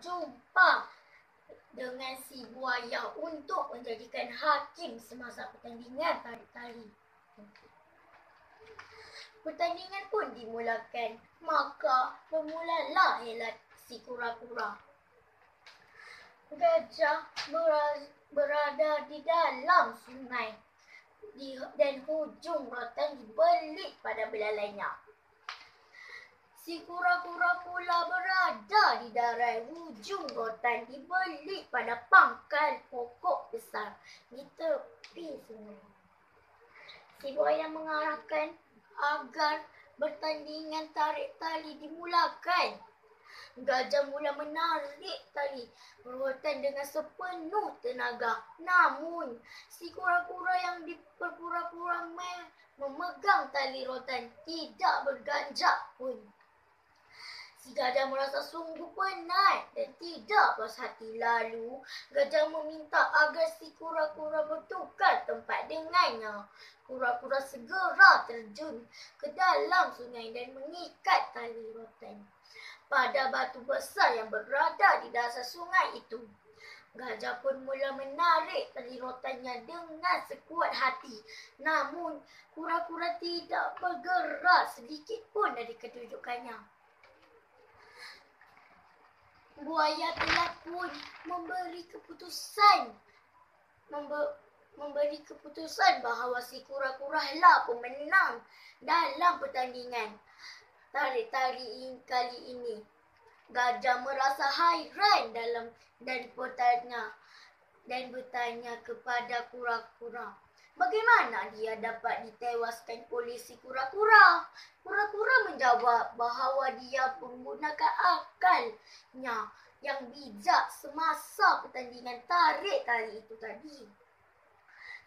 jumpa dengan si buaya untuk menjadikan hakim semasa pertandingan tarik tali. Pertandingan pun dimulakan, maka bermulalah helat si kura-kura. Gajah berada di dalam sungai dan hujung rotan dibelit pada belalainya. Si kura-kura pula berada di darat, hujung rotan dibelit pada pangkal pokok besar di tepi sungai. Si buaya mengarahkan agar pertandingan tarik tali dimulakan. Gajah mula menarik tali berrotan dengan sepenuh tenaga. Namun, si kura-kura yang berpura-pura memegang tali rotan tidak berganjak pun. Si gajah merasa sungguh penat dan tidak puas hati. Lalu, gajah meminta agar si kura-kura bertukar tempat dengannya. Kura-kura segera terjun ke dalam sungai dan mengikat tali rotan pada batu besar yang berada di dasar sungai itu. Gajah pun mula menarik tali rotannya dengan sekuat hati. Namun, kura-kura tidak bergerak sedikit pun dari kedudukannya. Buaya telah pun memberi keputusan bahawa si kura-kura lah pemenang dalam pertandingan tarik-tali kali ini. Gajah merasa hairan dan bertanya kepada kura-kura bagaimana dia dapat ditewaskan oleh si kura-kura. Kura-kura menjawab bahawa dia menggunakan akalnya yang bijak semasa pertandingan tarik tali itu tadi.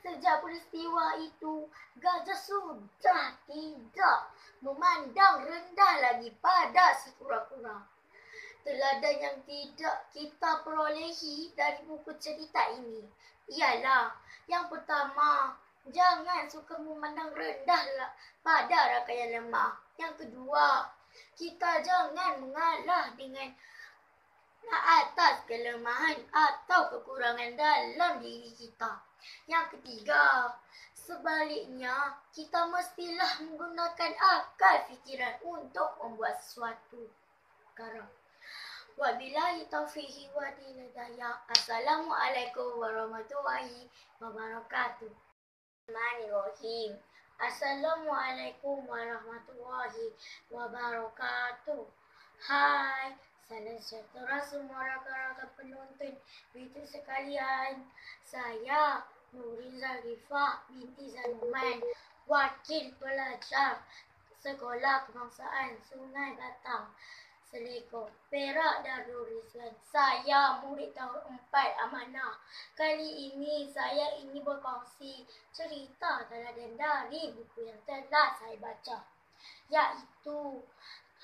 Sejak peristiwa itu, gajah sudah tidak memandang rendah lagi pada si kura-kura. Teladan yang tidak kita perolehi dari buku cerita ini ialah yang pertama, jangan suka memandang rendah pada rakan yang lemah. Yang kedua, kita jangan mengalah dengan atas kelemahan atau kekurangan dalam diri kita. Yang ketiga, sebaliknya, kita mestilah menggunakan akal fikiran untuk membuat sesuatu perkara. Wabillahi taufiq wal hidayah. Assalamualaikum warahmatullahi wabarakatuh. Bismillahirrahmanirrahim. Assalamualaikum warahmatullahi wabarakatuh. Hai, salam sejahtera semua rakan-rakan penonton BT sekalian. Saya Nurin Zareefa Bt Zannuman, wakil pelajar Sekolah Kebangsaan Sungai Batang, Selekor Perak Darul Rislan. Saya murid tahun 4 amanah. Kali ini saya ingin berkongsi cerita teladan dari buku yang telah saya baca, iaitu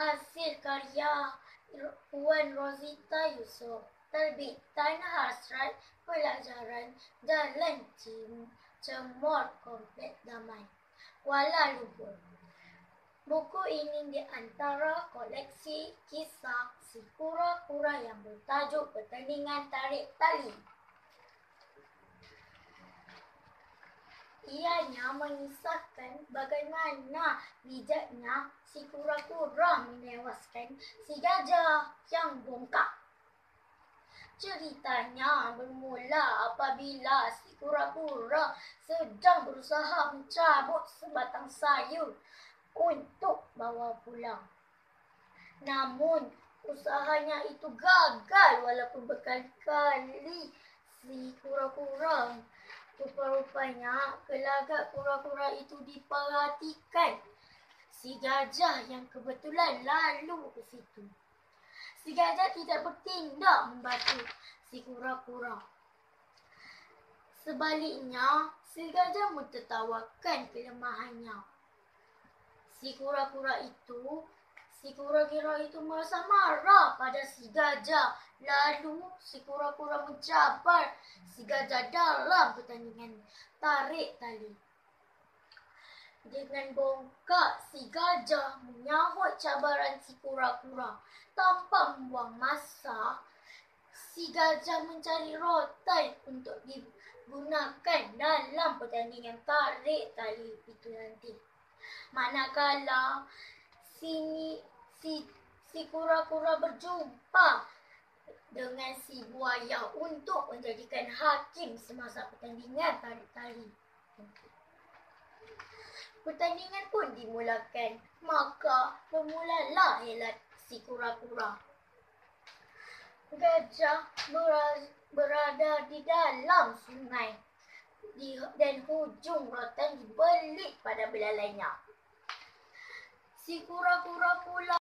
hasil karya Puan Rosita Yusof, terbit Tanah Pelajaran, Lencing Cemur Kompleks Damai Kuala Lumpur. Buku ini di antara koleksi kisah si kura-kura yang bertajuk Pertandingan Tarik Tali. Ianya mengisahkan bagaimana bijaknya si kura-kura menewaskan si gajah yang bongkak. Ceritanya bermula apabila si kura-kura sedang berusaha mencabut sebatang sayur untuk bawa pulang. Namun, usahanya itu gagal walaupun berkali-kali si kura-kura. Rupa-rupanya, gelagat kura-kura itu diperhatikan si gajah yang kebetulan lalu ke situ. Si gajah tidak bertindak membantu si kura-kura. Sebaliknya, si gajah mentertawakan kelemahannya. Si kura-kura itu merasa marah pada si gajah. Lalu, si kura-kura mencabar si gajah dalam pertandingan tarik tali. Dengan bongkak, si gajah menyahut cabaran si kura-kura. Tanpa membuang masa, si gajah mencari rotan untuk digunakan dalam pertandingan tarik tali itu nanti. Manakala si kura-kura berjumpa dengan si buaya untuk menjadikan hakim semasa pertandingan tarik tali. Pertandingan pun dimulakan, maka bermulalah helat si kura-kura. Gajah berada di dalam sungai dan hujung rotan dibelit pada belalainya. Si kura-kura pula